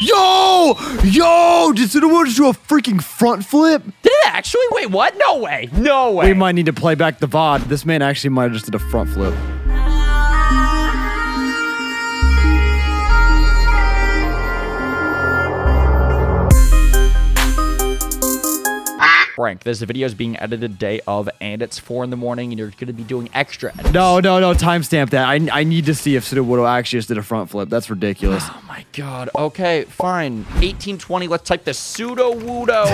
Yo! Did Sudowoodo do a freaking front flip? Did it actually? Wait, what? No way. No way. We might need to play back the VOD. This man actually might have just did a front flip. Frank, this video is being edited day of, and it's 4 in the morning, and you're going to be doing extra edits. No, timestamp that. I need to see if Sudowoodo actually just did a front flip. That's ridiculous. Oh, my God. Okay, fine. 1820, let's type this. Sudowoodo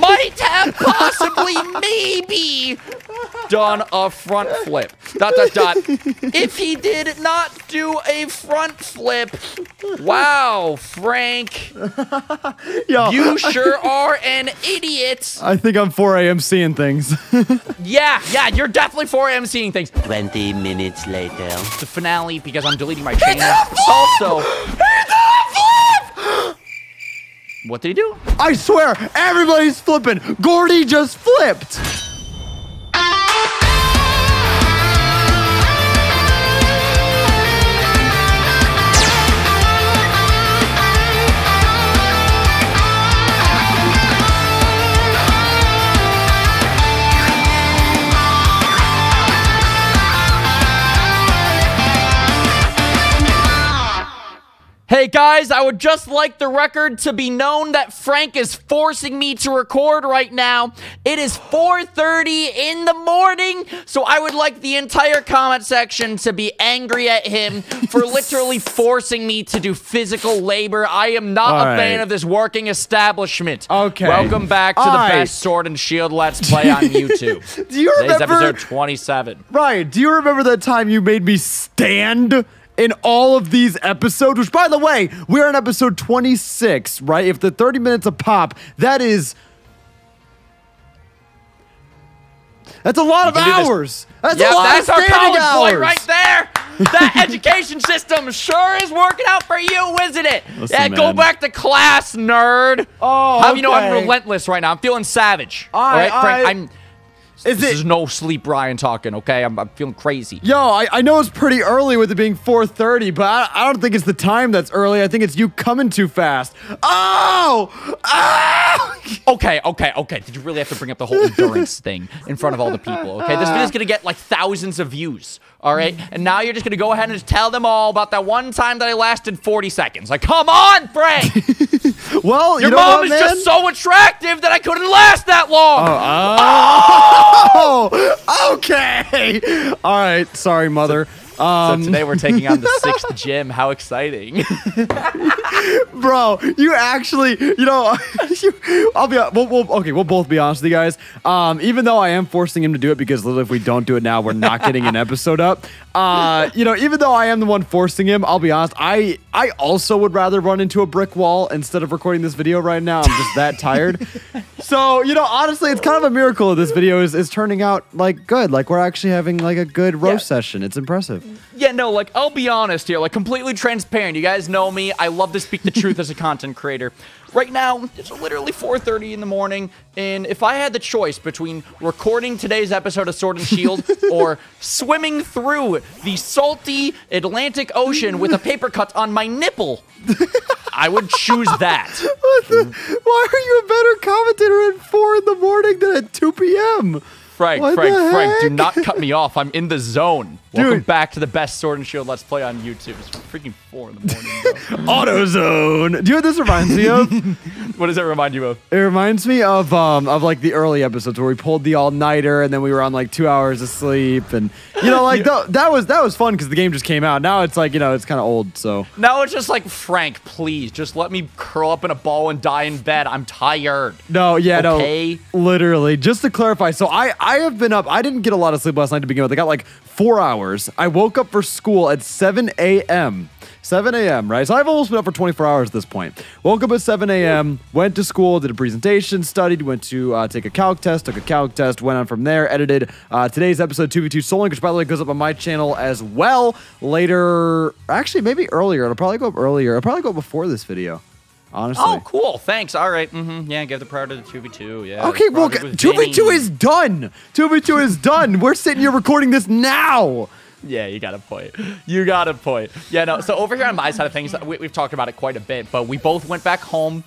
might have possibly, maybe, done a front flip. ... If he did not do a front flip, wow, Frank. Yo, you sure are an idiot. I think I'm 4 AM seeing things. yeah, you're definitely 4 AM seeing things. 20 minutes later. The finale, because I'm deleting my channel. What did he do? I swear, everybody's flipping. Gordy just flipped. Hey guys, I would just like the record to be known that Frank is forcing me to record right now. It is 4:30 in the morning, so I would like the entire comment section to be angry at him for literally forcing me to do physical labor. I am not a fan of this working establishment. Okay. Welcome back to the best Sword and Shield Let's Play on YouTube. Do you remember? Today's episode 27. Ryan, do you remember that time you made me stand in all of these episodes, which, by the way, we're on episode 26, right? If the 30 minutes a pop, that is... That's a lot of hours. That's a lot of standing hours. That's our college boy right there. That education system sure is working out for you, isn't it? Listen, yeah, man. Go back to class, nerd. Oh, how do you know I'm relentless right now? I'm feeling savage. All right, Frank. This is no sleep Ryan talking, okay? I'm feeling crazy. Yo, I know it's pretty early with it being 4:30, but I don't think it's the time that's early. I think it's you coming too fast. Oh! Ah! Okay. Did you really have to bring up the whole endurance thing in front of all the people, okay? This video's gonna get, like, thousands of views, all right? And now you're just gonna go ahead and just tell them all about that one time that I lasted 40 seconds. Like, come on, Frank! Well, your mom is just so attractive that I couldn't last that long! Oh, okay. All right. Sorry, mother. So today we're taking on the 6th gym. How exciting. Bro, you actually, you know, we'll both be honest with you guys. Even though I am forcing him to do it, because literally if we don't do it now, we're not getting an episode up. You know, even though I am the one forcing him, I'll be honest, I also would rather run into a brick wall instead of recording this video right now. I'm just that tired. So, you know, honestly, it's kind of a miracle that this video is turning out, like, good. Like, we're actually having, like, a good roast session. It's impressive. Yeah, no, like, I'll be honest here, like, completely transparent. You guys know me. I love to speak the truth as a content creator. Right now, it's literally 4:30 in the morning, and if I had the choice between recording today's episode of Sword and Shield or swimming through the salty Atlantic Ocean with a paper cut on my nipple, I would choose that. Why are you a better commentator at 4 in the morning than at 2 p.m.? Frank, do not cut me off. I'm in the zone. Dude. Welcome back to the best Sword and Shield Let's Play on YouTube. It's freaking 4 in the morning. AutoZone. Do you know what this reminds me of? What does that remind you of? It reminds me of like the early episodes where we pulled the all-nighter and then we were on like 2 hours of sleep and you know like that was fun because the game just came out. Now it's like, you know, it's kind of old, so. Now it's just like, Frank, please just let me curl up in a ball and die in bed. I'm tired. No. Literally, just to clarify. So I have been up. I didn't get a lot of sleep last night to begin with. I got like 4 hours. I woke up for school at 7 a.m. 7 a.m., right? So I've almost been up for 24 hours at this point. Woke up at 7 a.m., went to school, did a presentation, studied, went to take a calc test, took a calc test, went on from there, edited today's episode 2v2 Soul Link, which, by the way, goes up on my channel as well later. Actually, maybe earlier. It'll probably go up earlier. It'll probably go up before this video. Honestly. Oh, cool. Thanks. All right. Yeah, give the priority to 2v2. Yeah. Okay, well, 2v2 is done. 2v2 is done. We're sitting here recording this now. Yeah, you got a point. You got a point. Yeah, no, so over here on my side of things, we've talked about it quite a bit, but we both went back home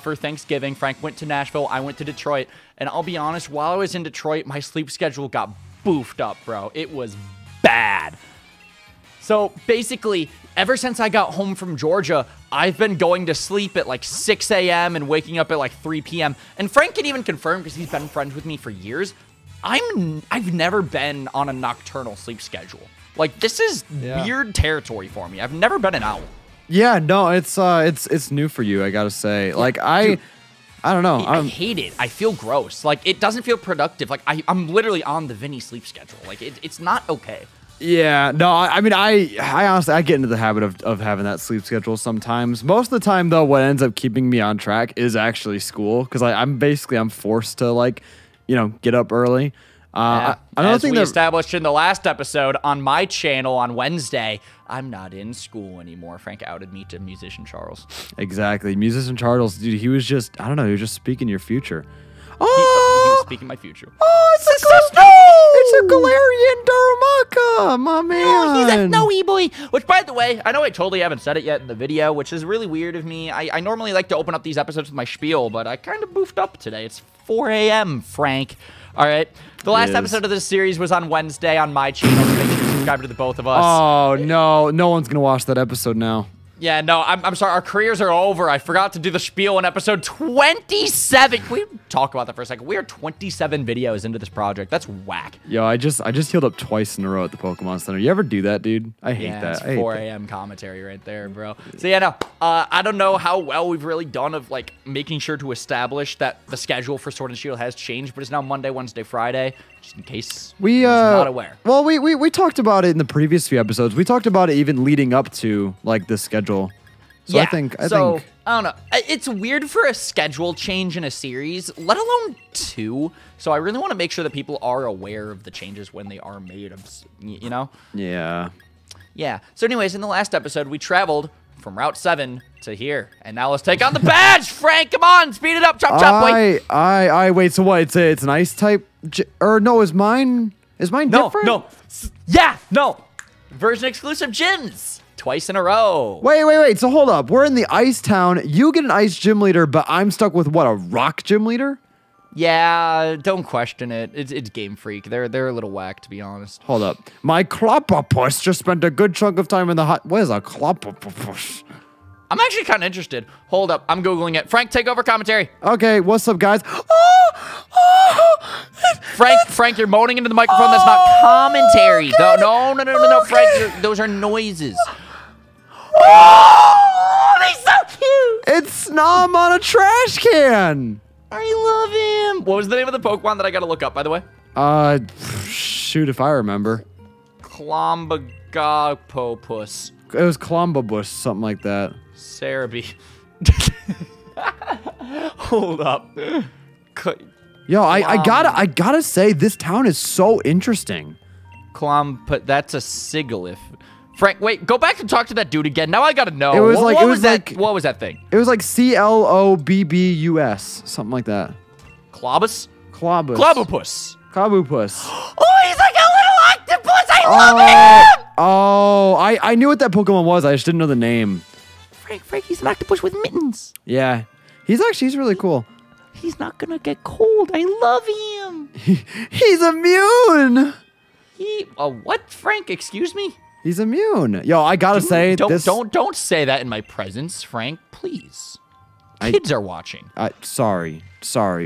for Thanksgiving. Frank went to Nashville. I went to Detroit. And I'll be honest, while I was in Detroit, my sleep schedule got boofed up, bro. It was bad. So basically, ever since I got home from Georgia, I've been going to sleep at like 6 a.m. and waking up at like 3 p.m. And Frank can even confirm, because he's been friends with me for years, I've never been on a nocturnal sleep schedule. Like, this is weird territory for me. I've never been an owl. Yeah, no, it's new for you, I gotta say. Like, I don't know. I hate it. I feel gross. Like, it doesn't feel productive. Like, I'm literally on the Vinny sleep schedule. Like, it's not okay. Yeah, no, I mean, I honestly, I get into the habit of having that sleep schedule sometimes. Most of the time, though, what ends up keeping me on track is actually school, because I'm forced to, like, you know, get up early. As we established in the last episode on my channel on Wednesday, I'm not in school anymore. Frank outed me to Musician Charles. Exactly. Musician Charles, dude, he was just, I don't know, he was just speaking your future. Oh! He was speaking my future. Oh, it's a Galarian Darumaka, my man. Oh, he's a snowy boy. Which, by the way, I know I totally haven't said it yet in the video, which is really weird of me. I normally like to open up these episodes with my spiel, but I kind of boofed up today. It's 4 a.m., Frank. All right. The last episode of this series was on Wednesday on my channel. So make sure you subscribe to the both of us. Oh, no. No one's going to watch that episode now. Yeah, no, I'm sorry. Our careers are over. I forgot to do the spiel in episode 27. Can we talk about that for a second? We are 27 videos into this project. That's whack. Yo, I just healed up twice in a row at the Pokemon Center. You ever do that, dude? I hate that. It's 4 a.m. commentary right there, bro. So, yeah, no, I don't know how well we've really done of, like, making sure to establish that the schedule for Sword and Shield has changed, but it's now Monday, Wednesday, Friday, just in case we not aware. Well, we talked about it in the previous few episodes. We talked about it even leading up to, like, the schedule. So yeah. I think I don't know. It's weird for a schedule change in a series, let alone two. So I really want to make sure that people are aware of the changes when they are made. You know? Yeah. Yeah. So anyways, in the last episode, we traveled from Route 7 to here. And now let's take on the badge, Frank. Come on. Speed it up. Chop, chop, boy. Wait. So what? It's an ice type? Or no, is mine different? No. Yeah. No. Version exclusive gyms. Twice in a row. Wait. So hold up. We're in the ice town. You get an ice gym leader, but I'm stuck with what, a rock gym leader? Yeah, don't question it. It's Game Freak. They're a little whack, to be honest. Hold up. My Clobbopus just spent a good chunk of time in the hot. What is a Clobbopus? I'm actually kind of interested. Hold up. I'm Googling it. Frank, take over commentary. Okay, what's up, guys? Frank, you're moaning into the microphone. That's not commentary. Okay. No, okay. Frank, those are noises. Oh, he's so cute! It's Snom on a trash can! I love him! What was the name of the Pokemon that I gotta look up, by the way? Shoot if I remember. Clobbopus. It was Clobbopus, something like that. Cerebi. Hold up. Yo, I gotta say, this town is so interesting. That's a Sigilyph. Frank, wait, go back and talk to that dude again. Now I gotta know. It was like, what was that thing? It was like C-L-O-B-B-U-S, something like that. Clobbus? Clobbopus. Oh, he's like a little octopus. I love him. Oh, I knew what that Pokemon was. I just didn't know the name. Frank, he's an octopus with mittens. Yeah, he's really cool. He's not gonna get cold. I love him. He's immune. What, Frank? Excuse me? He's immune. Yo, I gotta say, don't say that in my presence, Frank. Please, kids are watching. Sorry,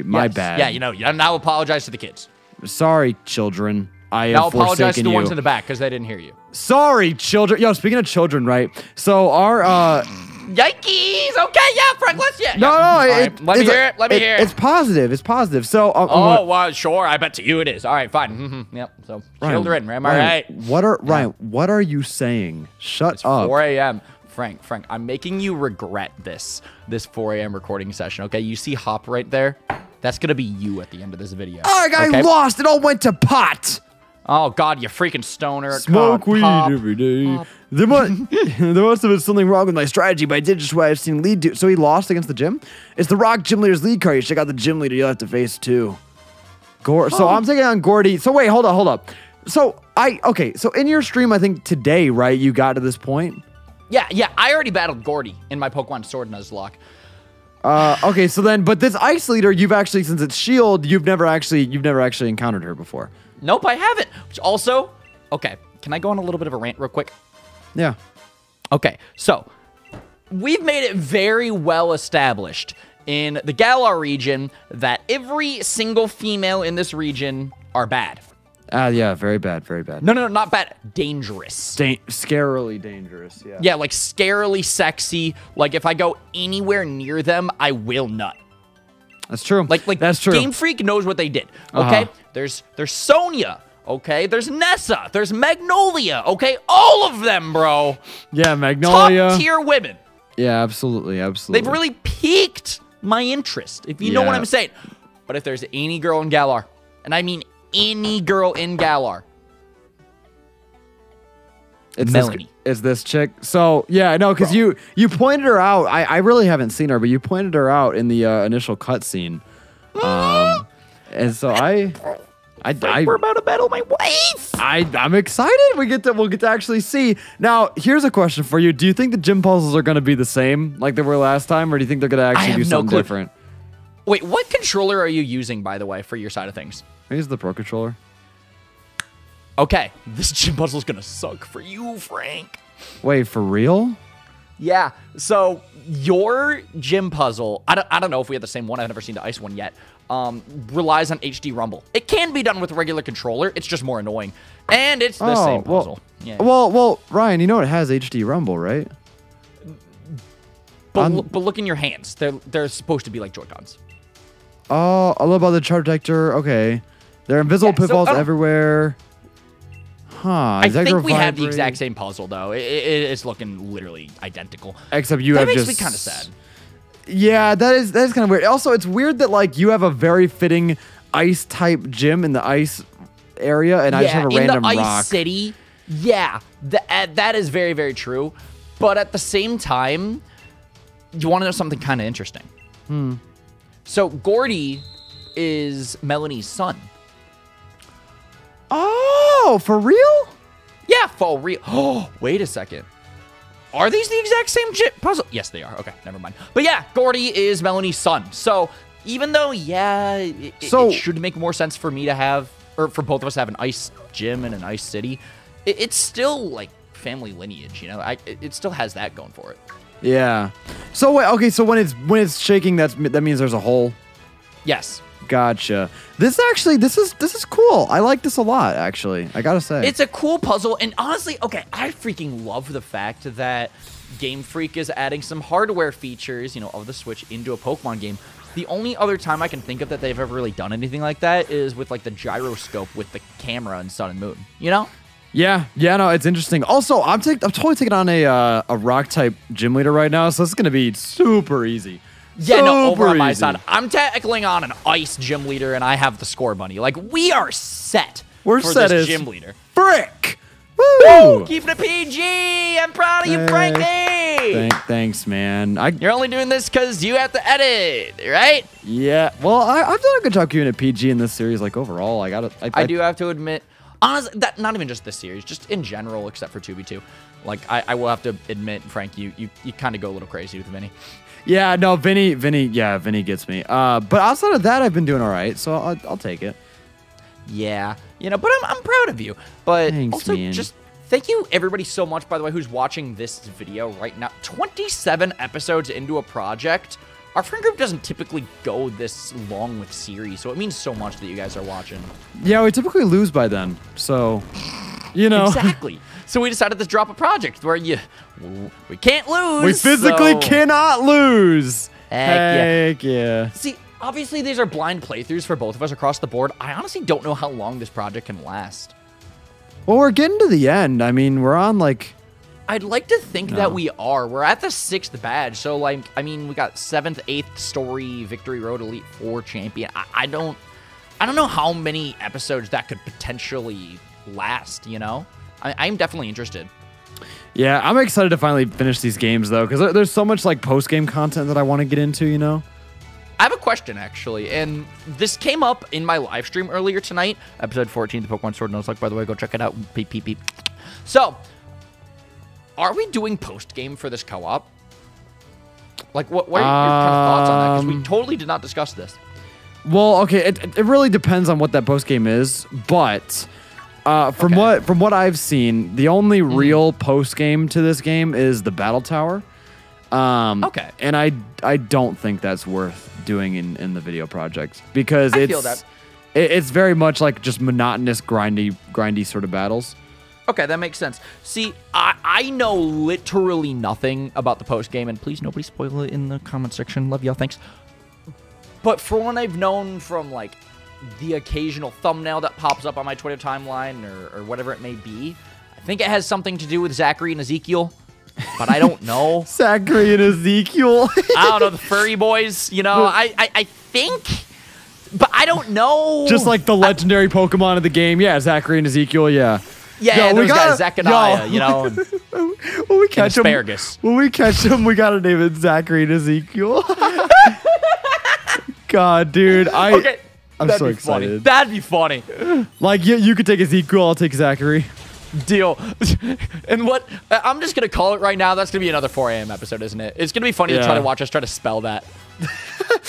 my bad. Yeah, you know, now apologize to the kids. Sorry, children. Now apologize to the ones in the back because they didn't hear you. Sorry, children. Yo, speaking of children, right? So our yikes. Okay, yeah, Frank. Let's Let me hear it. It's positive. It's positive. So sure. I bet to you it is. All right, fine. Mm-hmm. Yep. So Ryan, children, am I right? Ryan? What are you saying? Shut up. 4 a.m. Frank. I'm making you regret this 4 a.m. recording session. Okay, you see Hop right there? That's gonna be you at the end of this video. All right, I lost. It all went to pot. Oh, God, you freaking stoner. Smoke weed every day. There must have been something wrong with my strategy, but I did just what I've seen lead to. So he lost against the gym? It's the Rock Gym Leader's lead card. You check out the gym leader you'll have to face, too. So I'm taking on Gordy. So wait, hold up. So okay, so in your stream, I think today, right, you got to this point? Yeah, I already battled Gordy in my Pokemon Sword Nuzlocke. Okay, so then, but this Ice Leader, you've actually, since it's Shield, you've never actually encountered her before. Nope, I haven't. Which also, okay, can I go on a little bit of a rant real quick? Yeah. Okay, so we've made it very well established in the Galar region that every single female in this region are bad. Yeah, very bad, very bad. No, not bad. Dangerous. Scarily dangerous, yeah. Yeah, like scarily sexy. Like if I go anywhere near them, I will nut. That's true. Like that's true. Game Freak knows what they did, okay? There's Sonia, okay? There's Nessa. There's Magnolia, okay? All of them, bro. Yeah, Magnolia. Top tier women. Yeah, absolutely, absolutely. They've really piqued my interest, if you know what I'm saying. But if there's any girl in Galar, and I mean any girl in Galar. It's Melony. Is this chick? So, yeah, no, because you pointed her out. I really haven't seen her, but you pointed her out in the initial cutscene. And so I we're about to battle my wife. I'm excited. We'll get to actually see. Now, here's a question for you. Do you think the gym puzzles are going to be the same like they were last time, or do you think they're going to actually do something different? Wait, what controller are you using, by the way, for your side of things? I use the Pro Controller. Okay, this gym puzzle's gonna suck for you, Frank. Wait, for real? Yeah, so your gym puzzle, I don't know if we have the same one, I've never seen the ice one yet, relies on HD Rumble. It can be done with a regular controller, it's just more annoying. And it's the same puzzle. Well, yeah. well, Ryan, you know it has HD Rumble, right? But look in your hands. They're supposed to be like Joy-Cons. Oh, I love about the charge detector. Okay. There are invisible pitfalls everywhere. Huh. I think we have the exact same puzzle, though. It's looking literally identical. Except you have just... That makes me kind of sad. Yeah, that is kind of weird. Also, it's weird that, like, you have a very fitting ice-type gym in the ice area, and I just have a random rock. Yeah, in the ice city. Yeah, that is very, very true. But at the same time, you want to know something kind of interesting. So Gordy is Melanie's son. Oh, for real? Yeah, for real. Oh, wait a second. Are these the exact same puzzle? Yes, they are. Okay, never mind. But yeah, Gordy is Melanie's son. So even though, it should make more sense for me to have, or for both of us to have an ice gym and an ice city, it's still like family lineage, you know? It still has that going for it. Yeah. So okay. So when it's shaking, that means there's a hole. Yes. Gotcha. This is cool. I like this a lot. Actually, I gotta say, it's a cool puzzle. And honestly, okay, I freaking love the fact that Game Freak is adding some hardware features, you know, of the Switch into a Pokemon game. The only other time I can think of that they've ever really done anything like that is with like the gyroscope with the camera in Sun and Moon. You know. Yeah, no, it's interesting. Also, I'm totally taking on a rock type gym leader right now, so this is gonna be super easy. Yeah, super over on my side, I'm tackling on an ice gym leader, and I have the score bunny. Like we are set. We're for set this as gym leader. Frick! Woo! Keep it a PG. I'm proud of you, Frankie. Thanks, man. You're only doing this because you have to edit, right? Yeah. Well, I've done a good job keeping it PG in this series. Like overall, I do have to admit. Honestly, that not even just this series, just in general, except for 2v2. Like, I will have to admit, Frank, you kind of go a little crazy with Vinny. Yeah, no, Vinny gets me. But outside of that, I've been doing all right, so I'll take it. Yeah, you know, but I'm proud of you. But thanks, also, man. Just thank you, everybody, so much, by the way, who's watching this video right now. 27 episodes into a project. Our friend group doesn't typically go this long with series, so it means so much that you guys are watching. Yeah, we typically lose by then, so, you know. Exactly. So we decided to drop a project where we can't lose. We physically cannot lose. Heck yeah. See, obviously these are blind playthroughs for both of us across the board. I honestly don't know how long this project can last. Well, we're getting to the end. I mean, we're on like... I'd like to think that we are. We're at the 6th badge. So, like, I mean, we got 7th, 8th story, Victory Road, Elite Four champion. I don't know how many episodes that could potentially last, you know? I'm definitely interested. Yeah, I'm excited to finally finish these games, though, because there's so much, like, post-game content that I want to get into, you know? I have a question. question, actually. And this came up in my live stream earlier tonight, episode 14, the Pokemon Sword and Nuzlocke. By the way, go check it out. Beep, beep, beep. So, are we doing post-game for this co-op? Like, what are your kind of thoughts on that? Because we totally did not discuss this. Well, okay, it really depends on what that post-game is, but... From what I've seen, the only real post game to this game is the Battle Tower. Okay. And I don't think that's worth doing in the video project because it's very much like just monotonous, grindy sort of battles. Okay, that makes sense. See, I know literally nothing about the post game, and please nobody spoil it in the comment section. Love y'all, thanks. But for what I've known from like the occasional thumbnail that pops up on my Twitter timeline or whatever it may be. I think it has something to do with Zachary and Ezekiel, but I don't know. Zachary and Ezekiel? I don't know, the furry boys, you know. I think, but I don't know. Just like the legendary Pokemon of the game. Yeah, Zachary and Ezekiel, yeah. Yeah, those guys, Zachariah, you know, and, when we catch and asparagus. Him, when we catch him, we gotta name it Zachary and Ezekiel. God, dude, I'm so excited. Funny. That'd be funny. Like, you could take Ezekiel, I'll take Zachary. Deal. And what... I'm just going to call it right now. That's going to be another 4 a.m. episode, isn't it? It's going to be funny to try to watch us try to spell that.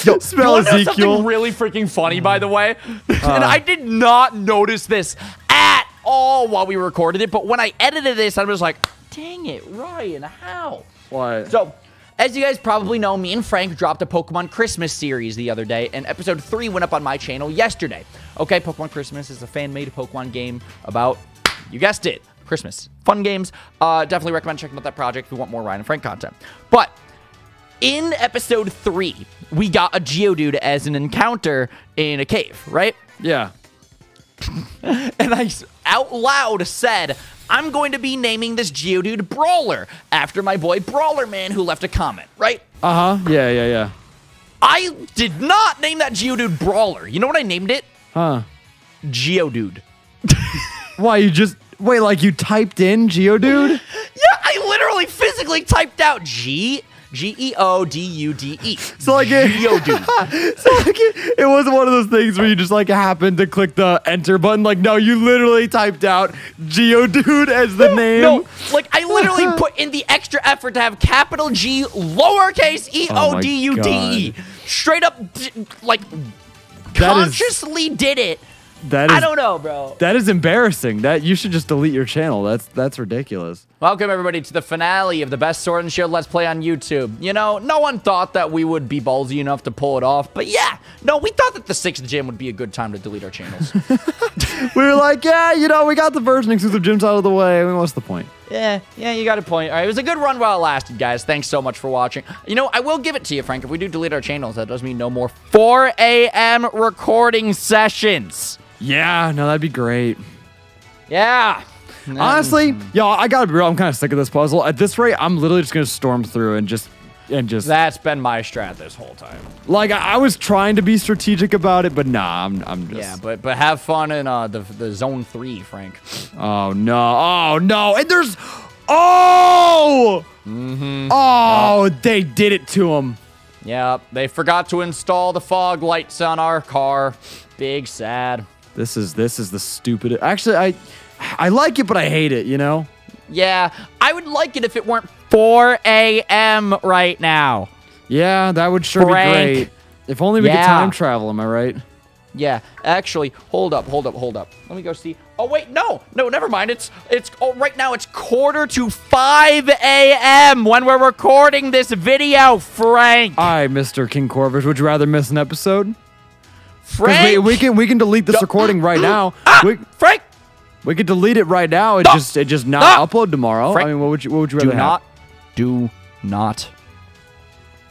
Yo, spell Ezekiel. You know something really freaking funny, by the way? And I did not notice this at all while we recorded it, but when I edited this, I was like, dang it, Ryan, how? What? So... as you guys probably know, me and Frank dropped a Pokemon Christmas series the other day, and episode 3 went up on my channel yesterday. Okay, Pokemon Christmas is a fan-made Pokemon game about, you guessed it, Christmas. Fun games. Definitely recommend checking out that project if you want more Ryan and Frank content. But in episode 3, we got a Geodude as an encounter in a cave, right? Yeah. And I out loud said, I'm going to be naming this Geodude Brawler after my boy Brawler Man who left a comment, right? Uh-huh. Yeah, yeah, yeah. I did not name that Geodude Brawler. You know what I named it? Huh. Geodude. Why, you just... wait, like you typed in Geodude? Yeah, I literally physically typed out G-E-O-D-U-D-E. So like Geodude. So like it wasn't one of those things where you just like happened to click the enter button. Like, no, you literally typed out Geodude as the name. No, like I literally put in the extra effort to have capital G, lowercase E-O-D-U-D-E. Straight up, like consciously did it. That is, I don't know, bro. That is embarrassing. That you should just delete your channel. That's ridiculous. Welcome everybody to the finale of the best Sword and Shield Let's Play on YouTube. You know, no one thought that we would be ballsy enough to pull it off, but yeah, no, we thought that the 6th gym would be a good time to delete our channels. We were like, yeah, you know, we got the version exclusive gyms out of the way. I mean, what's the point? Yeah, you got a point. All right, it was a good run while it lasted, guys. Thanks so much for watching. You know, I will give it to you, Frank. If we do delete our channels, that does mean no more 4 a.m. recording sessions. Yeah, no, that'd be great. Yeah. Honestly, y'all, I gotta be real. I'm kind of sick of this puzzle. At this rate, I'm literally just gonna storm through and just. That's been my strat this whole time. Like I was trying to be strategic about it, but nah, I'm just. Yeah, but have fun in the zone 3, Frank. Oh no! Oh no! And there's, oh. Mm-hmm. Oh, yep. They did it to him. Yeah, they forgot to install the fog lights on our car. Big sad. This is the stupidest. Actually, I like it, but I hate it, you know? Yeah, I would like it if it weren't 4 a.m. right now. Yeah, that would sure be great. If only we could time travel, am I right? Yeah, actually, hold up. Let me go see. Oh, wait, no, never mind. Oh, right now it's 4:45 a.m. when we're recording this video, Frank. All right, Mr. KingCorphish, would you rather miss an episode? Frank! We can delete this recording right now. Frank! We could delete it right now and just not upload tomorrow. Frank, I mean, what would you rather have? Do not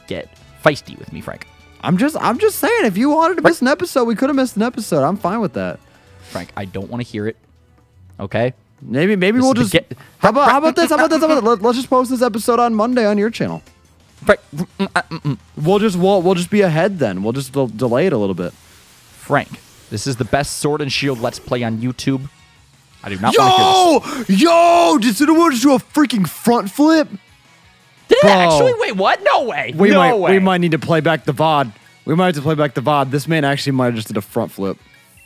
get feisty with me, Frank. I'm just saying, if you wanted to miss an episode, we could have missed an episode. I'm fine with that. Frank, I don't want to hear it. Okay? Maybe we'll just How about this? Let's just post this episode on Monday on your channel. Frank, we'll just be ahead then. We'll just delay it a little bit. Frank, this is the best Sword and Shield Let's Play on YouTube. I do not want to hear this. Yo! Did Sudowoodo just do a freaking front flip? Did it actually? Wait, what? No way. We might need to play back the VOD. We might have to play back the VOD. This man actually might have just did a front flip.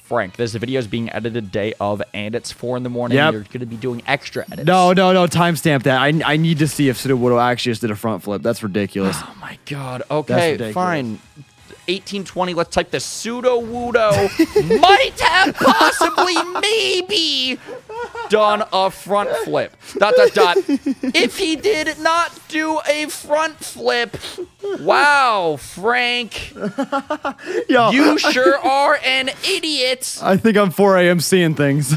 Frank, this video is being edited day of, and it's 4 in the morning. Yep. You're going to be doing extra edits. No, no, no. Timestamp that. I need to see if Sudowoodo actually just did a front flip. That's ridiculous. Oh, my God. Okay, fine. 1820, let's type the Sudowoodo might have possibly maybe done a front flip. ... If he did not do a front flip, wow, Frank. Yo, you sure are an idiot. I think I'm 4 AM seeing things.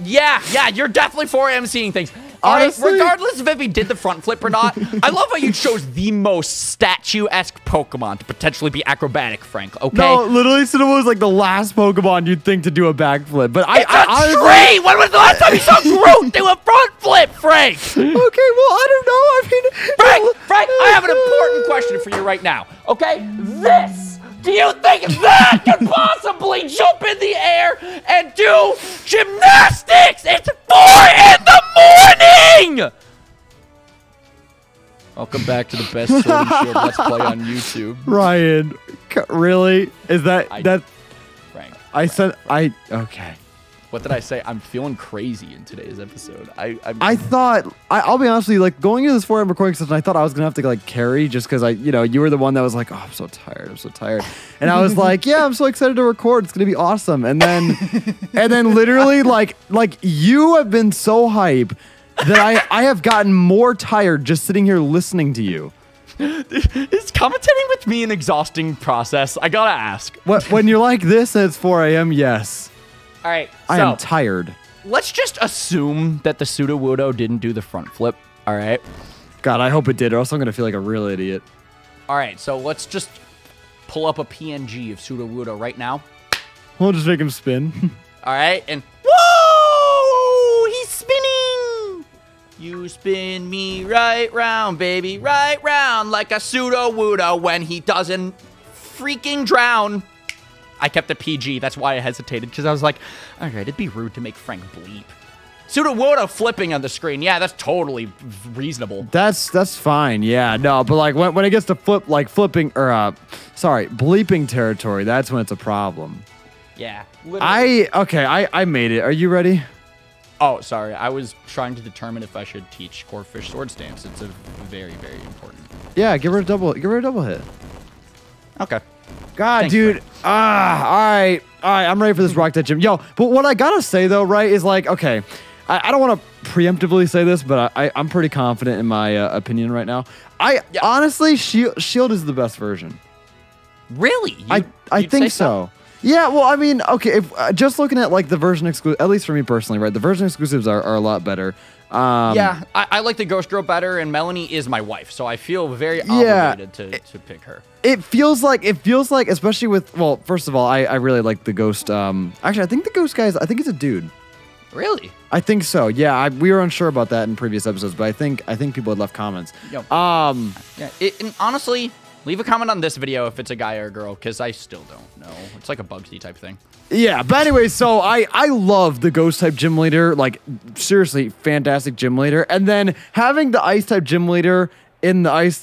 yeah, you're definitely 4 AM seeing things. Honestly, regardless of if he did the front flip or not, I love how you chose the most statue-esque Pokemon to potentially be acrobatic, Frank, okay? No, literally, Sudowoodo was like the last Pokemon you'd think to do a backflip, but it's a tree! When was the last time you saw Groot do a front flip, Frank? Okay, well, I don't know, Frank, I have an important question for you right now, okay? Do you think that could possibly jump in the air and do gymnastics? It's 4 in the morning! Welcome back to the best Sword and Shield Let's Play on YouTube. Ryan, really? Is that... Frank, okay. What did I say? I'm feeling crazy in today's episode. I thought, I'll be honest with you, like going into this 4 AM recording session, I thought I was gonna have to like carry just because you know, you were the one that was like, oh, I'm so tired. And I was like, yeah, I'm so excited to record. It's gonna be awesome. And then, literally like you have been so hype that I have gotten more tired just sitting here listening to you. Is commentating with me an exhausting process? I gotta ask. When you're like this and it's 4 AM, yes. All right, so I am tired. Let's just assume that the Sudowoodo didn't do the front flip, all right? God, I hope it did, or else I'm going to feel like a real idiot. All right, so let's just pull up a PNG of Sudowoodo right now. We'll just make him spin. All right, and whoa! He's spinning! You spin me right round, baby, right round, like a Sudowoodo when he doesn't freaking drown. I kept a PG. That's why I hesitated, because I was like, all right, it'd be rude to make Frank bleep. Sudowoodo flipping on the screen. Yeah, that's totally reasonable. That's fine. Yeah, no, but like when it gets to bleeping territory, that's when it's a problem. Yeah. Literally. Okay, I made it. Are you ready? Oh, sorry. I was trying to determine if I should teach Corphish sword stance. It's a very, very important. Yeah, give her a double hit. Okay. God, thanks, dude. Frank. All right. I'm ready for this rock that gym. Yo, but what I gotta say though, right, is like, okay, I don't want to preemptively say this, but I'm pretty confident in my opinion right now. Honestly, Shield is the best version. Really? I think so. Yeah, well, I mean, okay, if, just looking at like the version exclusive, at least for me personally, right? The version exclusives are a lot better. Yeah, I like the Ghost Girl better, and Melony is my wife, so I feel very obligated to pick her. It feels like, especially with, well, first of all, I really like the Ghost. Actually, I think the Ghost guy I think it's a dude. Really? I think so. Yeah, we were unsure about that in previous episodes, but I think people had left comments. Yep. Yeah. And honestly, leave a comment on this video if it's a guy or a girl, because I still don't know. It's like a Bugsy type thing. Yeah, but anyway, so I love the Ghost-type gym leader. Like, seriously, fantastic gym leader. And then having the Ice-type gym leader in the Ice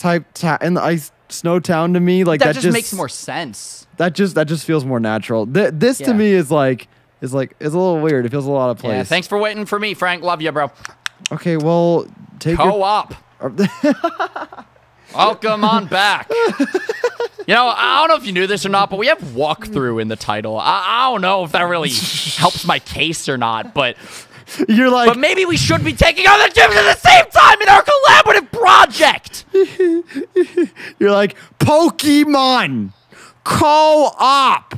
Snow Town to me, like that just makes more sense. That just feels more natural. This to me is a little weird. It feels a lot of place. Yeah, thanks for waiting for me, Frank. Love you, bro. Okay, well, take co-op. Welcome on back. You know, I don't know if you knew this or not, but we have walkthrough in the title. I don't know if that really helps my case or not, but you're like, but maybe we should be taking on the gyms at the same time in our collaborative project. You're like, Pokemon co-op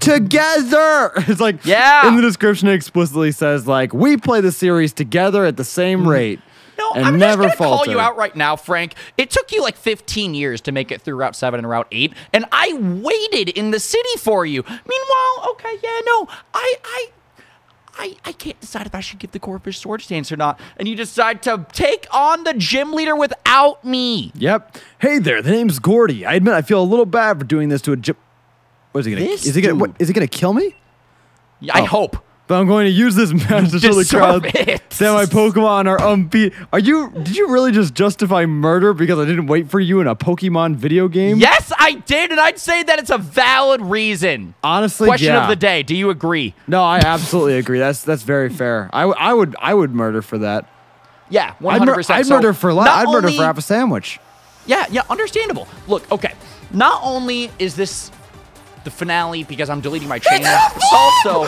together. It's like, yeah. In the description, it explicitly says like, we play the series together at the same rate. No, I'm just going to call you out right now, Frank. It took you like 15 years to make it through Route 7 and Route 8, and I waited in the city for you. Meanwhile, okay, yeah, no, I can't decide if I should give the Corphish sword stance or not, and you decide to take on the gym leader without me. Yep. Hey there, the name's Gordy. I admit I feel a little bad for doing this to a gym. What is he going to kill me? Yeah, I hope. but I'm going to use this match to show the crowd that my Pokemon are unbeat. Are you? Did you really just justify murder because I didn't wait for you in a Pokemon video game? Yes, I did, and I'd say that it's a valid reason. Honestly, question of the day: do you agree? No, I absolutely agree. That's very fair. I would murder for that. Yeah, 100%. I'd murder for life. I'd murder for half a sandwich. Yeah, yeah, understandable. Look, okay. Not only is this the finale because I'm deleting my channel, also.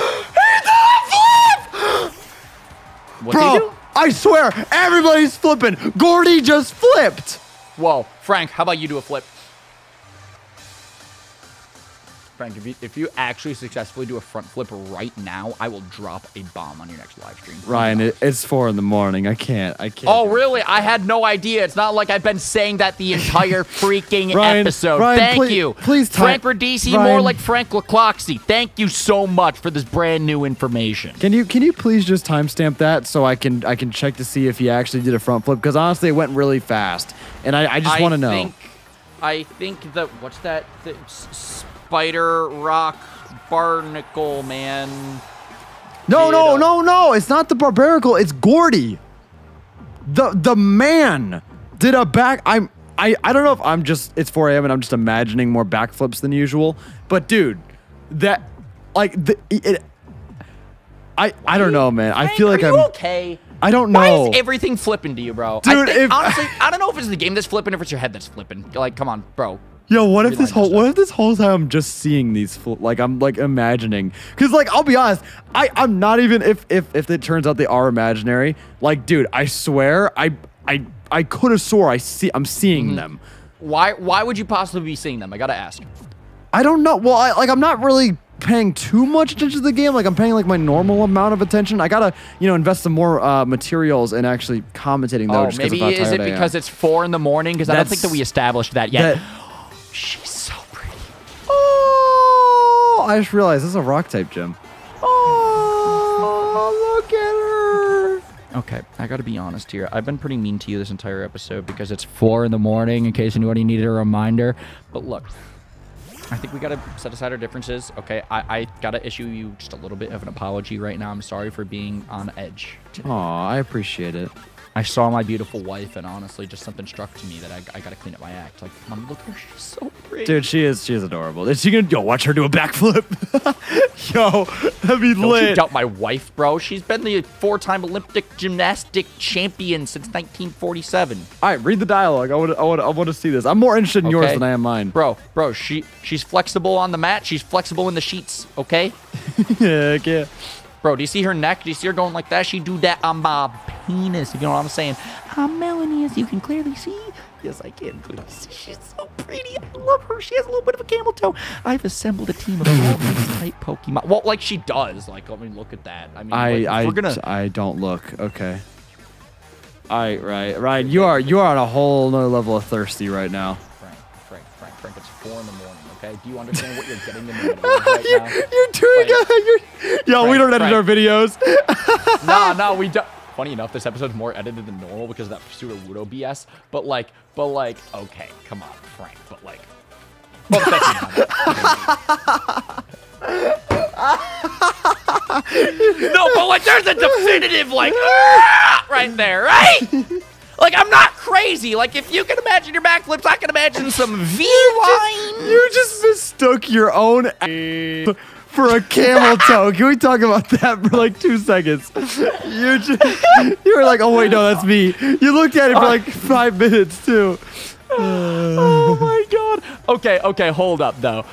What did you do? I swear, everybody's flipping. Gordy just flipped. Whoa, Frank, how about you do a flip? Frank, if you actually successfully do a front flip right now, I will drop a bomb on your next live stream. Ryan, it's 4 in the morning. I can't. Oh, really? I had no idea. It's not like I've been saying that the entire freaking episode. Thank you. Please Frank Radisi, more like Frank LaCloxy. Thank you so much for this brand new information. Can you please just timestamp that so I can check to see if he actually did a front flip? Because honestly, it went really fast, and I just want to know. I think that what's that? Spider rock barnacle man. No, it's not the barbarical, it's Gordy. The man did a back. I don't know if I'm just, it's 4 a.m. and I'm just imagining more backflips than usual, but dude, that like I don't know, man. I feel like I'm okay. I don't know. Why is everything flipping to you, bro? Dude, I think, honestly, I don't know if it's the game that's flipping or if it's your head that's flipping. Like, come on, bro. Yo, what if this whole time I'm just seeing these, like I'm like imagining, cause like I'll be honest, I'm not even if it turns out they are imaginary, like dude, I swear I could have swore I'm seeing them. Why would you possibly be seeing them? I gotta ask. I don't know. Well, I'm not really paying too much attention to the game. Like I'm paying like my normal amount of attention. I gotta invest some more materials in actually commentating though. Oh, maybe is it because it's 4 in the morning? Cause I don't think that we established that yet. She's so pretty. Oh, I just realized this is a rock type gym. Oh, look at her. Okay, I gotta be honest here. I've been pretty mean to you this entire episode because it's 4 in the morning in case anybody needed a reminder. But look, I think we gotta set aside our differences. Okay, I gotta issue you just a little bit of an apology right now. I'm sorry for being on edge today. Aw, I appreciate it. I saw my beautiful wife, and honestly, just something struck to me that I gotta clean up my act. Like, Mom, look at her, she's so pretty. Dude, she is adorable. Is she gonna watch her do a backflip? Yo, that'd be lit. Don't you doubt my wife, bro. She's been the 4-time Olympic gymnastic champion since 1947. All right, read the dialogue. I want to see this. I'm more interested in yours than I am mine, bro. She's flexible on the mat. She's flexible in the sheets. Okay. Yeah. Okay. Bro, do you see her neck? Do you see her going like that? She do that on my penis, if you know what I'm saying. I'm Melony, as you can clearly see. Yes, I can clearly see. She's so pretty. I love her. She has a little bit of a camel toe. I've assembled a team of type Pokemon. Well, like she does. Like, I mean, look at that. I mean, I don't look. Okay. All right, Ryan, you are on a whole nother level of thirsty right now. Frank, it's 4 in the morning. Okay, do you understand what you're getting in the middle of right now? Yo, we don't edit our videos. no, we don't. Funny enough, this episode's more edited than normal because of that Sudowoodo BS. But like, okay, come on, Frank. But no, but like, there's a definitive like right there, right? Like, I'm not crazy. Like, if you can imagine your backflips, I can imagine some V-lines. You just mistook your own ass for a camel toe. Can we talk about that for, like, 2 seconds? You were like, oh, wait, no, that's me. You looked at it for, like, 5 minutes, too. Oh, my God. Okay, hold up, though.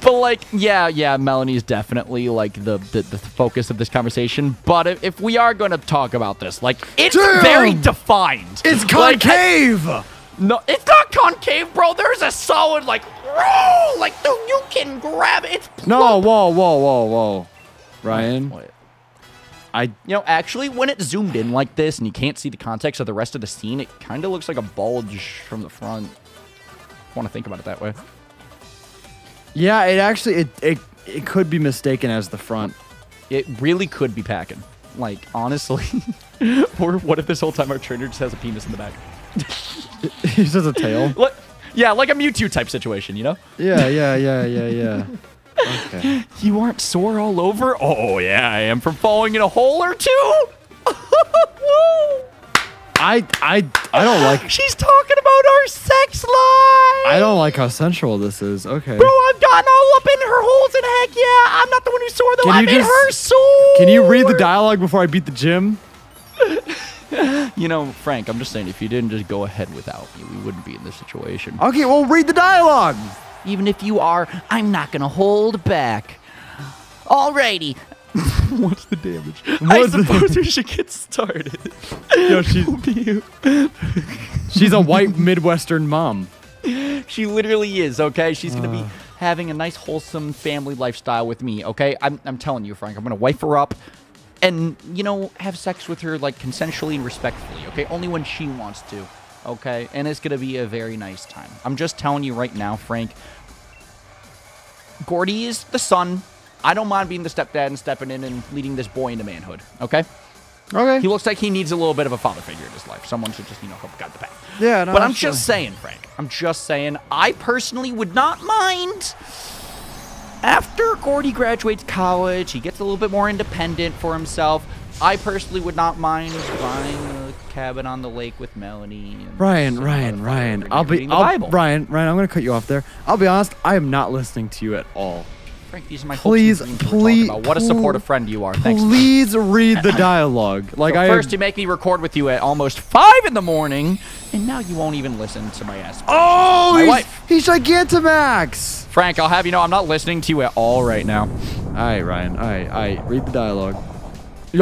But, like, yeah, Melony's definitely, like, the focus of this conversation. But if we are going to talk about this, like, it's very defined. It's concave. Like, no, it's not concave, bro. There's a solid, like, roll. Like, dude, you can grab it. It's plump. No, whoa. Ryan. Wait. Actually, when it zoomed in like this and you can't see the context of the rest of the scene, it kind of looks like a bulge from the front. I want to think about it that way. Yeah, it actually it could be mistaken as the front. It really could be packing. Like, honestly. Or what if this whole time our trainer just has a penis in the back? He just has a tail. Yeah, like a Mewtwo type situation, you know? Yeah. Okay. You aren't sore all over? Oh, yeah, I am from falling in a hole or two. I don't like... She's talking about our sex life. I don't like how sensual this is. Okay. Bro, I've gotten all up in her holes and heck yeah, I'm not the one who's sore though. I made her sore. Can you read the dialogue before I beat the gym? You know, Frank, I'm just saying, if you didn't just go ahead without me, we wouldn't be in this situation. Okay, well, read the dialogue. Even if you are, I'm not going to hold back. Alrighty. What's the damage? I suppose we should get started. Yo, she's a white Midwestern mom. She literally is, okay? She's going to be having a nice, wholesome family lifestyle with me, okay? I'm telling you, Frank, I'm going to wife her up. And, you know, have sex with her, like, consensually and respectfully, okay? Only when she wants to, okay? And it's going to be a very nice time. I'm just telling you right now, Frank. Gordy is the son. I don't mind being the stepdad and stepping in and leading this boy into manhood, okay? Okay. He looks like he needs a little bit of a father figure in his life. Someone should just, you know, help guide the path. Yeah, no, but I'm just saying, Frank. I'm just saying, I personally would not mind... After Gordy graduates college, he gets a little bit more independent for himself. I personally would not mind buying a cabin on the lake with Melony. Ryan, Ryan, I'm going to cut you off there. I'll be honest, I am not listening to you at all. Frank, these are my please. What a supportive friend you are. Thanks. Please read the dialogue. Like so first, you make me record with you at almost 5 in the morning, and now you won't even listen to my ass. Oh, he's Gigantamax. Frank, I'll have you know, I'm not listening to you at all right now. All right, Ryan. All right. Read the dialogue.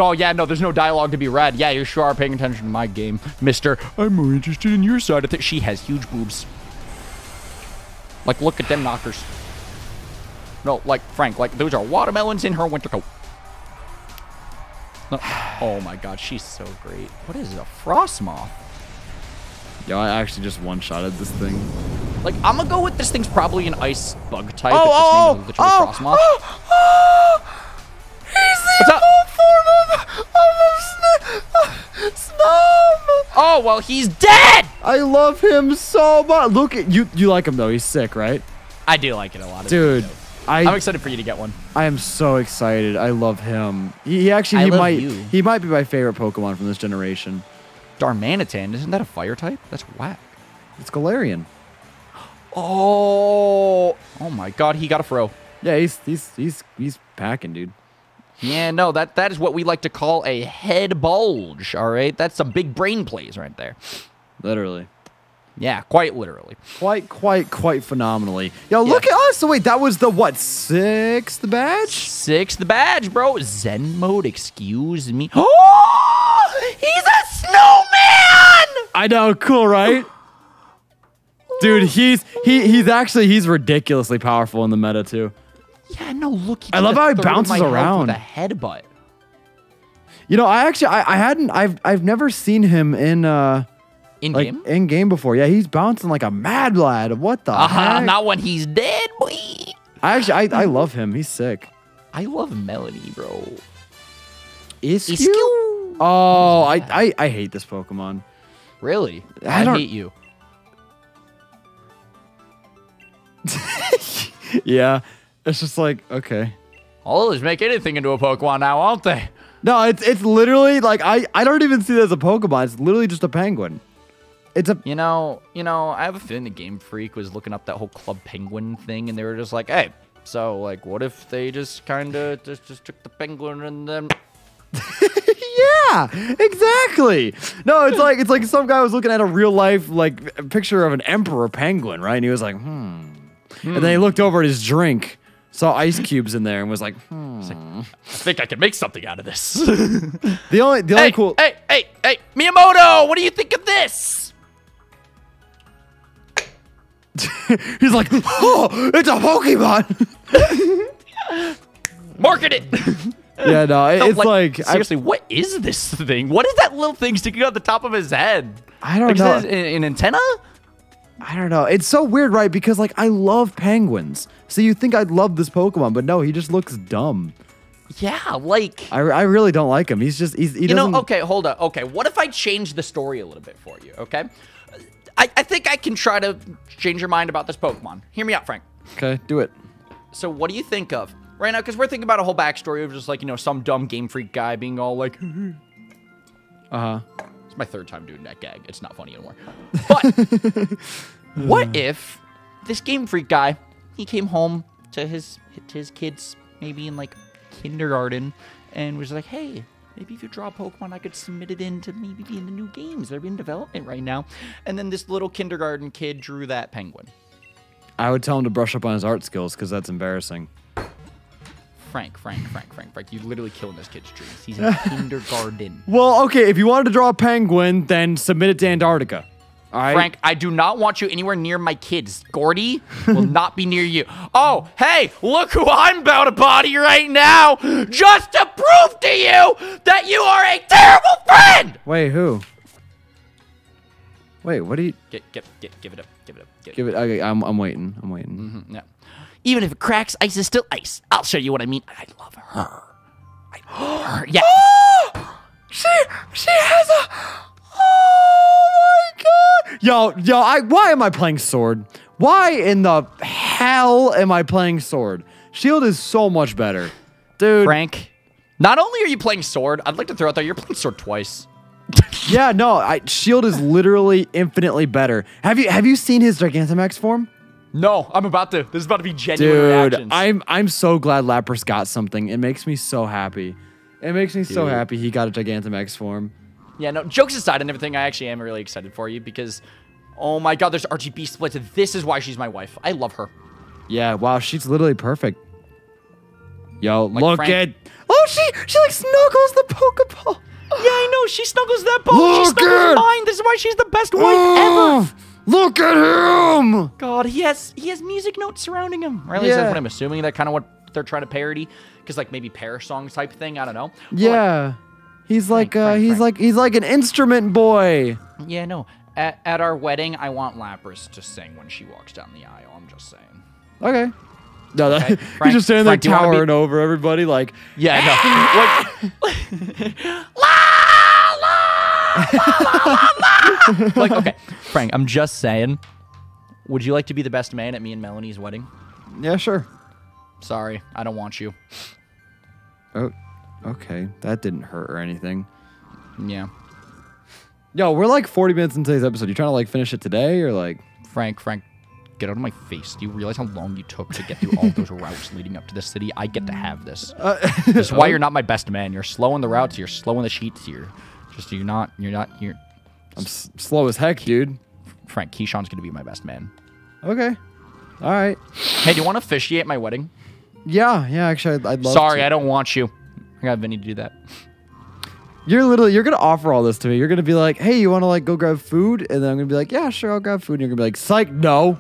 Oh, yeah, no, there's no dialogue to be read. Yeah, you sure are paying attention to my game, mister. I'm more interested in your side of things. She has huge boobs. Like, look at them knockers. No, like, Frank, like, those are watermelons in her winter coat. No. Oh, my God, she's so great. What is it, a frost moth? Yo, I actually just one-shotted this thing. Like, I'm going to go with this thing's probably an ice bug type. It's just named literally frost moth. He's the full form of Snom. Oh, well, he's dead. I love him so much. Look at you. You like him, though. He's sick, right? I do like it a lot. Dude. I'm excited for you to get one. I am so excited. I love him. He might be my favorite Pokemon from this generation. Darmanitan, isn't that a fire type? That's whack. It's Galarian. Oh my God, he got a fro. Yeah, he's packing, dude. Yeah, no, that is what we like to call a head bulge. All right, that's some big brain plays right there. Literally. Yeah, quite literally. Quite phenomenally. Yo, look at us. So wait, that was the, what, 6th badge? 6th badge, bro. Zen mode, excuse me. Oh, he's a snowman! I know, cool, right? Dude, he's ridiculously powerful in the meta, too. Yeah, no, look. I love how he bounces around. With a headbutt. You know, I've never seen him in, in game before. Yeah, he's bouncing like a mad lad. What the heck? Not when he's dead, boy. I love him. He's sick. I love Melony, bro. Iskew? Oh, I hate this Pokemon. Really? I hate you. Yeah. It's just like, okay. I'll just make anything into a Pokemon now, won't they? No, it's literally like, I don't even see it as a Pokemon. It's literally just a penguin. It's a you know, I have a feeling the Game Freak was looking up that whole Club Penguin thing, and they were just like, hey, so like, what if they just kind of just took the penguin and then? Yeah, exactly. No, it's like some guy was looking at a real life like picture of an emperor penguin, right? And he was like, and then he looked over at his drink, saw ice cubes in there, and was like, I think I can make something out of this. Hey, Miyamoto, what do you think of this? He's like, oh, it's a Pokemon. Market it. Yeah, no, it's like seriously, what is this thing? What is that little thing sticking out the top of his head? I don't know. An antenna? I don't know. It's so weird, right? Because like, I love penguins. So you think I'd love this Pokemon, but no, he just looks dumb. Yeah, like I really don't like him. He's just he doesn't... You know, okay, hold up. Okay, what if I change the story a little bit for you? Okay. I think I can try to change your mind about this Pokemon. Hear me out, Frank. Okay, do it. So what do you think of right now? Because we're thinking about a whole backstory of just like, you know, some dumb Game Freak guy being all like, It's my third time doing that gag. It's not funny anymore. But what if this Game Freak guy, he came home to his kids maybe in like kindergarten and was like, hey, maybe if you draw Pokemon, I could submit it in to maybe be in the new games that are in development right now. And then this little kindergarten kid drew that penguin. I would tell him to brush up on his art skills because that's embarrassing. Frank, you literally killing this kid's dreams. He's in kindergarten. Well, okay, if you wanted to draw a penguin, then submit it to Antarctica. All right? Frank, I do not want you anywhere near my kids. Gordy will not be near you. Oh, hey, look who I'm about to body right now just to prove to you that you are a terrible friend! Wait, who? Wait, what do you... Give it up. Okay, I'm waiting. Mm-hmm, yeah. Even if it cracks, ice is still ice. I'll show you what I mean. I love her. Yeah. Oh, she has a... Oh, my God. Yo, why am I playing Sword? Why in the hell am I playing Sword? Shield is so much better. Dude. Frank, not only are you playing Sword, I'd like to throw out there, you're playing Sword twice. Yeah, no, Shield is literally infinitely better. Have you seen his Gigantamax form? No, I'm about to. This is about to be genuine reactions. Dude, I'm so glad Lapras got something. It makes me so happy. It makes me so happy he got a Gigantamax form. Yeah, no, jokes aside and everything, I actually am really excited for you because, oh my God, there's RGB splits. This is why she's my wife. I love her. Yeah, wow, she's literally perfect. Yo, like look at... Oh, she like snuggles the Pokeball. Yeah, I know. She snuggles that ball. She snuggles mine. This is why she's the best wife ever. Look at him! God, he has music notes surrounding him. Or at least that's what I'm assuming. That's kind of what they're trying to parody, because like maybe parasong songs type thing. I don't know. But yeah, like, he's like an instrument boy. Yeah, no. At our wedding, I want Lapras to sing when she walks down the aisle. I'm just saying. Okay. No, that, okay. Frank, he's just standing there towering over everybody, like like, okay, Frank, I'm just saying, would you like to be the best man at me and Melony's wedding? Yeah, sure. Sorry, I don't want you. Oh, okay, that didn't hurt or anything. Yeah. Yo, we're like 40 minutes into today's episode. You trying to like finish it today or like? Frank. Get out of my face. Do you realize how long you took to get through all those routes leading up to this city? I get to have this. This is why you're not my best man. You're slowing the routes. You're slowing the sheets. You're not. I'm slow as heck, dude. Frank, Keyshawn's going to be my best man. Okay. All right. Hey, do you want to officiate my wedding? Yeah, actually, I'd love to. I don't want you. I got Vinny to do that. You're going to offer all this to me. You're going to be like, hey, you want to like go grab food? And then I'm going to be like, yeah, sure, I'll grab food. And you're going to be like, psych, no.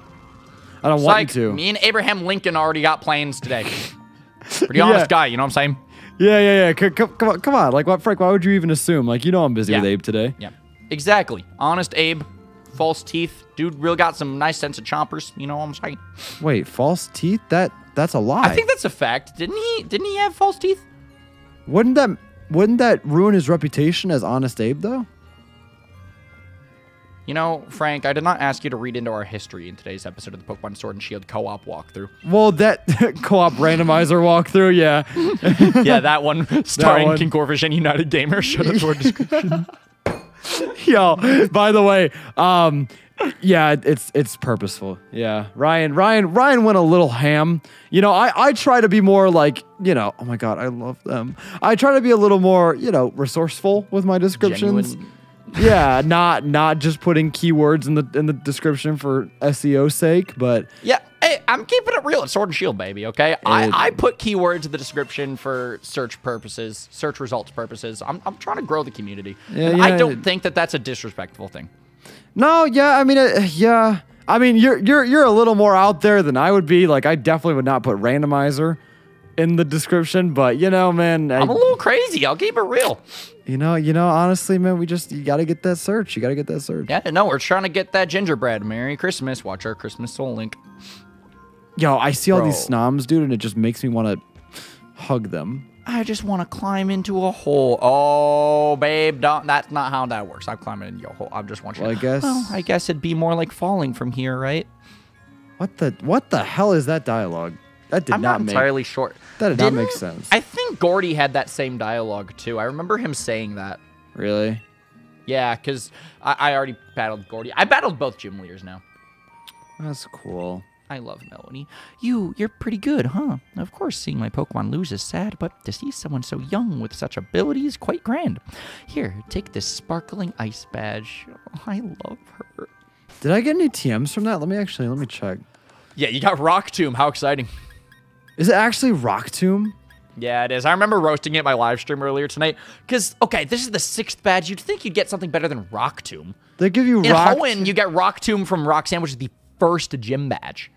I don't want you to. Me and Abraham Lincoln already got plans today. Pretty honest guy, you know what I'm saying? Yeah. Come on. Like, what, Frank, why would you even assume? Like, you know I'm busy with Abe today. Yeah, exactly. Honest Abe, false teeth. Dude really got some nice sense of chompers, you know what I'm saying? Wait, false teeth? That's a lie. I think that's a fact. Didn't he have false teeth? Wouldn't that ruin his reputation as Honest Abe, though? You know, Frank, I did not ask you to read into our history in today's episode of the Pokemon Sword and Shield co-op walkthrough. Well, that co-op randomizer walkthrough, yeah. Yeah, that one starring KingCorphish and United Gamer. Show the sword description. Yo, by the way, yeah, it's purposeful. Yeah, Ryan went a little ham. You know, I try to be more like, you know, oh my God, I love them. I try to be a little more, you know, resourceful with my descriptions. Genuine. Yeah, not just putting keywords in the description for SEO sake, but yeah, hey, I'm keeping it real. It's Sword and Shield, baby. Okay, I put keywords in the description for search purposes, search results purposes. I'm trying to grow the community. Yeah, I don't think that's a disrespectful thing. No, yeah, I mean, you're a little more out there than I would be. Like, I definitely would not put randomizer in the description, but you know, man, I'm a little crazy. I'll keep it real. You know, honestly, man, you gotta get that search. Yeah, no, we're trying to get that gingerbread. Merry Christmas. Watch our Christmas Soul Link. Yo, I see all these Snoms, dude, and it just makes me want to hug them. I just want to climb into a hole. Oh, babe, don't, that's not how that works. I'm climbing into a hole. I'm just want you to... I guess it'd be more like falling from here, right? What the hell is that dialogue? That did not entirely short. That did not make sense. I think Gordy had that same dialogue too. I remember him saying that. Really? Yeah, because I already battled Gordy. I battled both gym leaders now. That's cool. I love Melony. You're pretty good, huh? Of course, seeing my Pokemon lose is sad, but to see someone so young with such ability is quite grand. Here, take this sparkling ice badge. Oh, I love her. Did I get any TMs from that? Let me check. Yeah, you got Rock Tomb. How exciting. Is it actually Rock Tomb? Yeah, it is. I remember roasting it in my live stream earlier tonight. Because, okay, this is the 6th badge. You'd think you'd get something better than Rock Tomb. They give you Rock Tomb. In Hoenn, you get Rock Tomb from Roxanne, which is the 1st gym badge.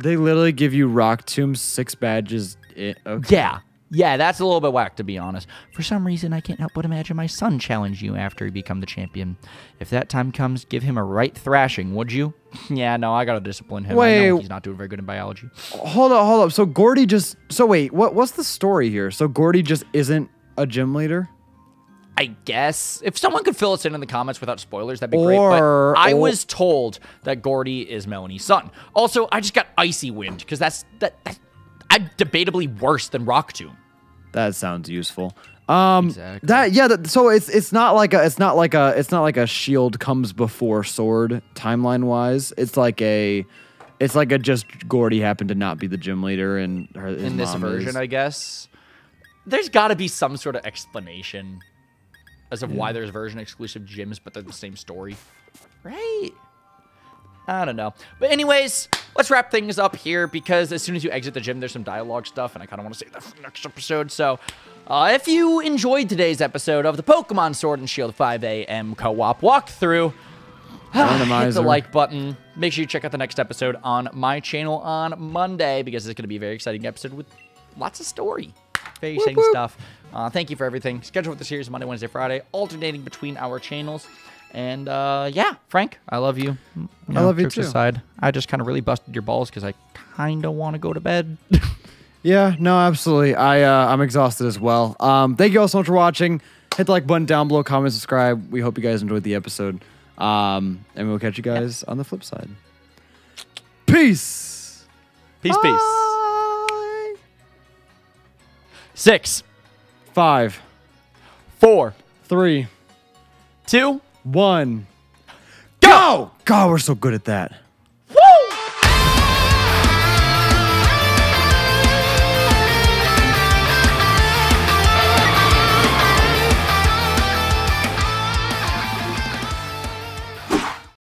They literally give you Rock Tomb 6 badges. Okay. Yeah. Yeah, that's a little bit whack, to be honest. For some reason, I can't help but imagine my son challenge you after he become the champion. If that time comes, give him a right thrashing, would you? Yeah, no, I gotta discipline him. Wait, I know he's not doing very good in biology. Hold up. So Gordy just... So wait, what's the story here? So Gordy just isn't a gym leader? I guess. If someone could fill us in the comments without spoilers, that'd be great. But I was told that Gordy is Melony's son. Also, I just got Icy Wind, because that's debatably worse than Rock Tomb. That sounds useful. Exactly. So it's not like a Shield comes before Sword timeline wise. It's like a just Gordy happened to not be the gym leader and her in this version, I guess. There's got to be some sort of explanation as of why there's version exclusive gyms, but they're the same story, right? I don't know. But anyways, let's wrap things up here because as soon as you exit the gym, there's some dialogue stuff, and I kind of want to save that for the next episode. So if you enjoyed today's episode of the Pokemon Sword and Shield 5 a.m. co-op walkthrough, hit the like button. Make sure you check out the next episode on my channel on Monday because it's going to be a very exciting episode with lots of story. Very exciting stuff. Thank you for everything. Schedule with the series Monday, Wednesday, Friday, alternating between our channels. And, yeah, Frank, I love you. I love you, too. Aside, I just kind of really busted your balls because I kind of want to go to bed. Yeah, no, absolutely. I'm exhausted as well. Thank you all so much for watching. Hit the like button down below, comment, subscribe. We hope you guys enjoyed the episode. And we'll catch you guys on the flip side. Peace. Peace, bye. Peace. 6, 5, 4, 3, 2... 1. Go! God, we're so good at that.